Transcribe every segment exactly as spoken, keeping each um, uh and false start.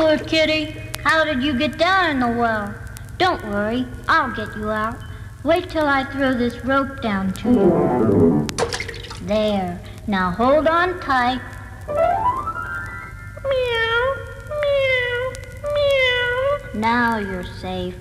Poor kitty, how did you get down in the well? Don't worry, I'll get you out. Wait till I throw this rope down to you. There, now hold on tight. Meow, meow, meow. Now you're safe.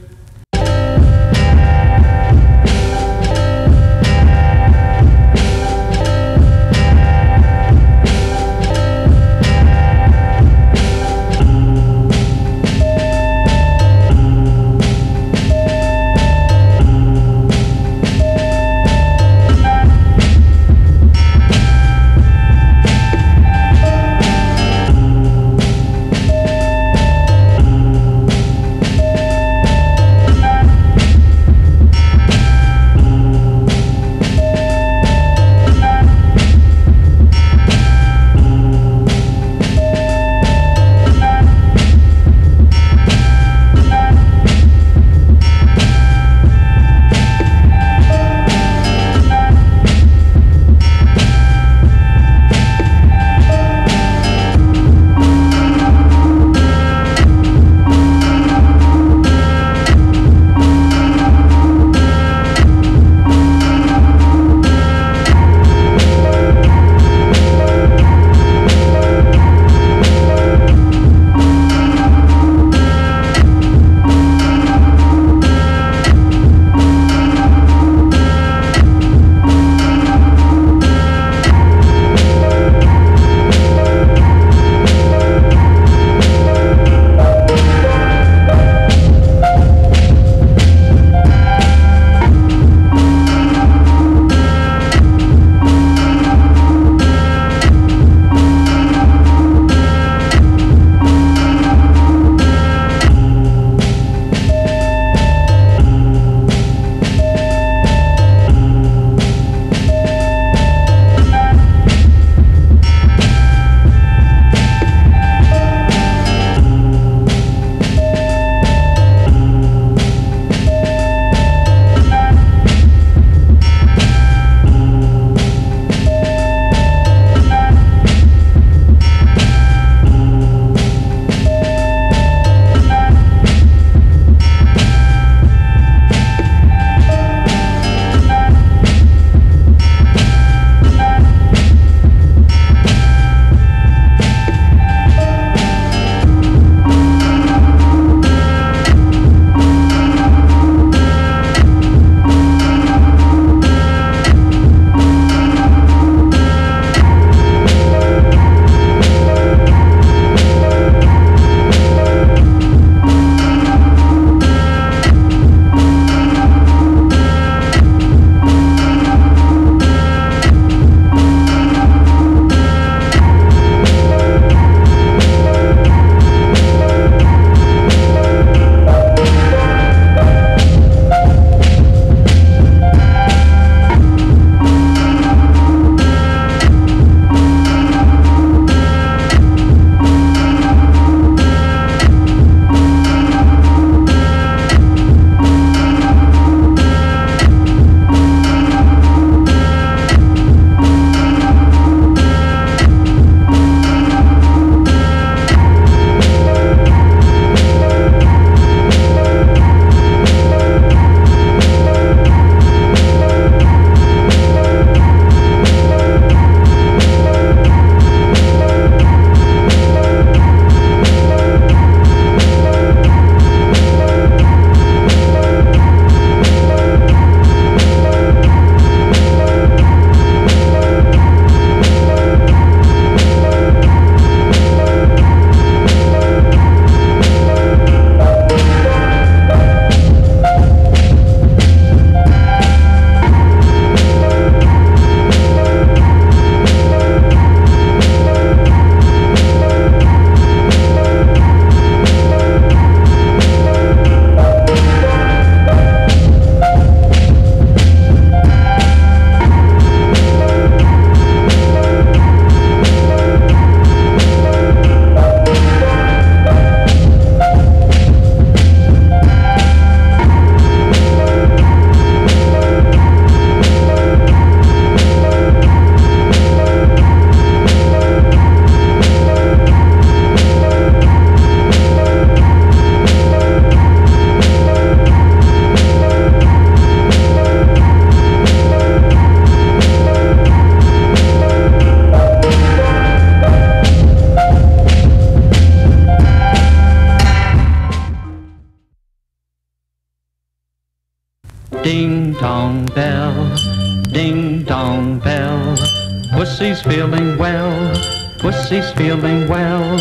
Pussy's feeling well, Pussy's feeling well.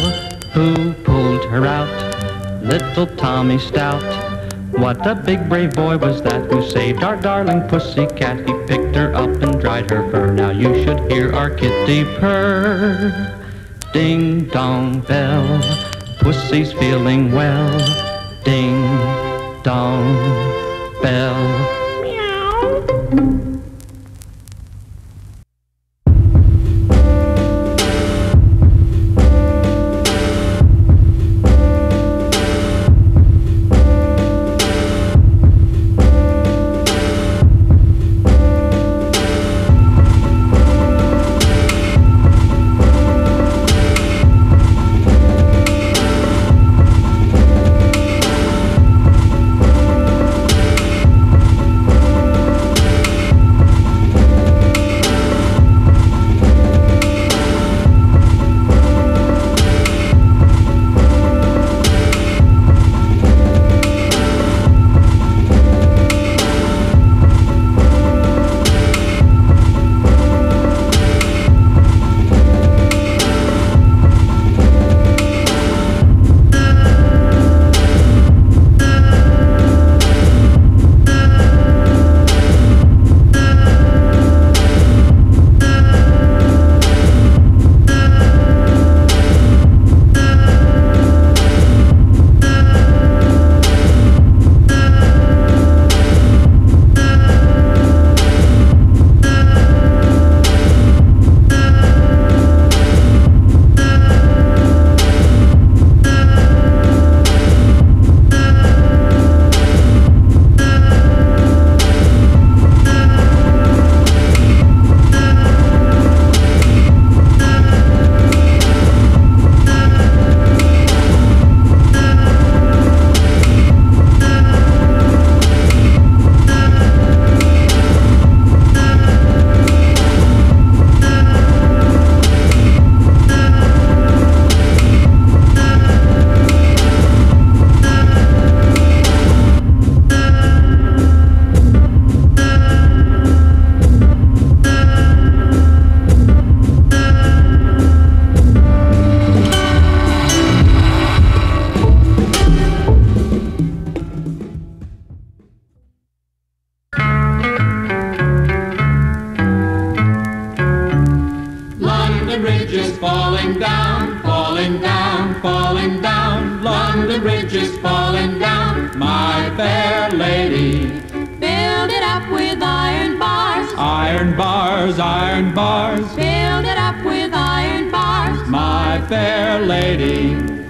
Who pulled her out? Little Tommy Stout. What a big brave boy was that who saved our darling pussycat. He picked her up and dried her fur. Now you should hear our kitty purr. Ding dong bell, Pussy's feeling well. Ding dong bell. Meow. Iron bars, build it up with iron bars, my fair lady.